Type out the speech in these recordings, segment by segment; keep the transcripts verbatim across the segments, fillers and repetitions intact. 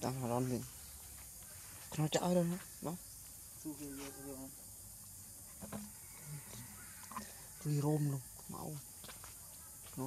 đang là non liền, nó chảo đâu nó, đi rôm luôn, máu, nó.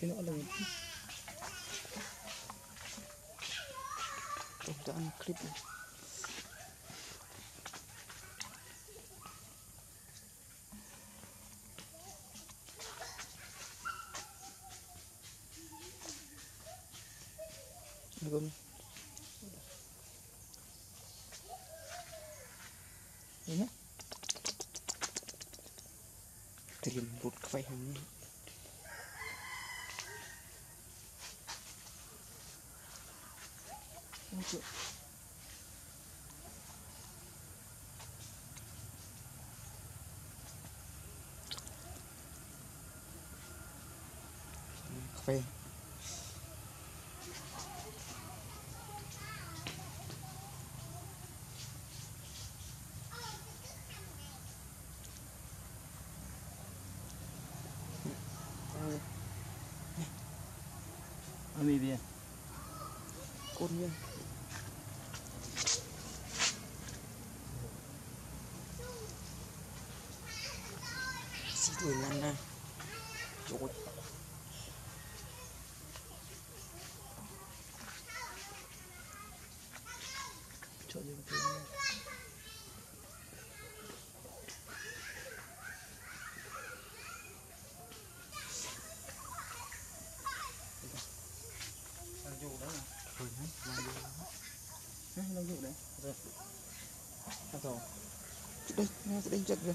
cái nữa lên chụp cho anh clip này. Được không? Đấy nhá. Tìm vụt quay hình. Chưa. Khoe. Ami bien. Con bien. Người lăn ra chỗ chỗ gì vậy đang dụ đấy à? Ừ, đang dụ đấy, đang dụ đấy rồi sao rồi đây nó sẽ đánh chật rồi.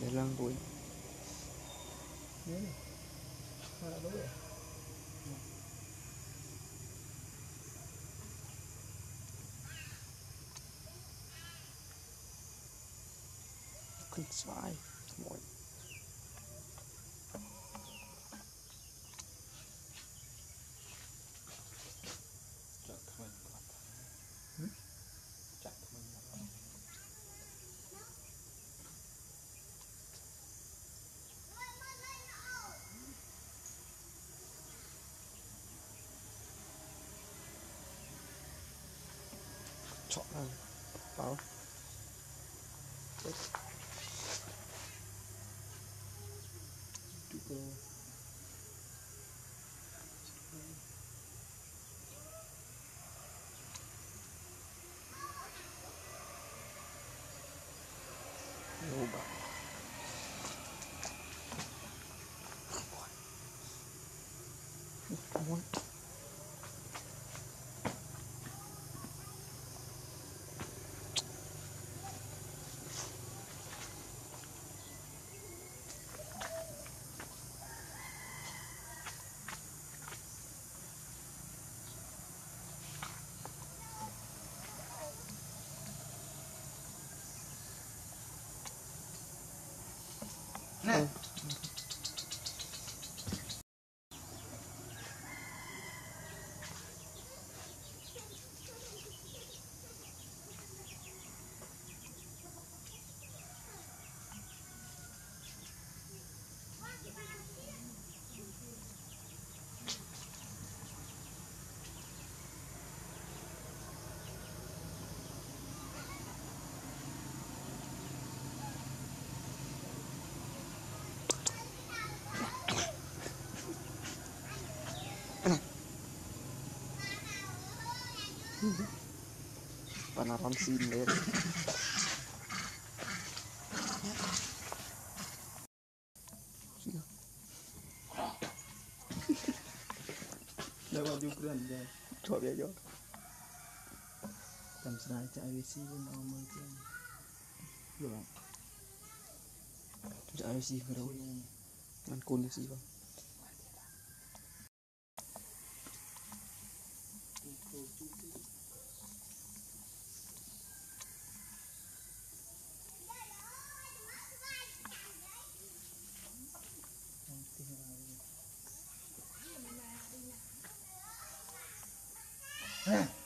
Để lăng vui. Đấy. Nó đã đúng rồi. Clip xoài. Mỗi. Chọn ăn báo Bana tam sieben Meter. Hier. Da war die Ukraine. Çok ya yok. Tam sırayla A B C'den almayacağım. Yok. Tam A B C'yi kırıyorum. Ben konuşayım. Yeah.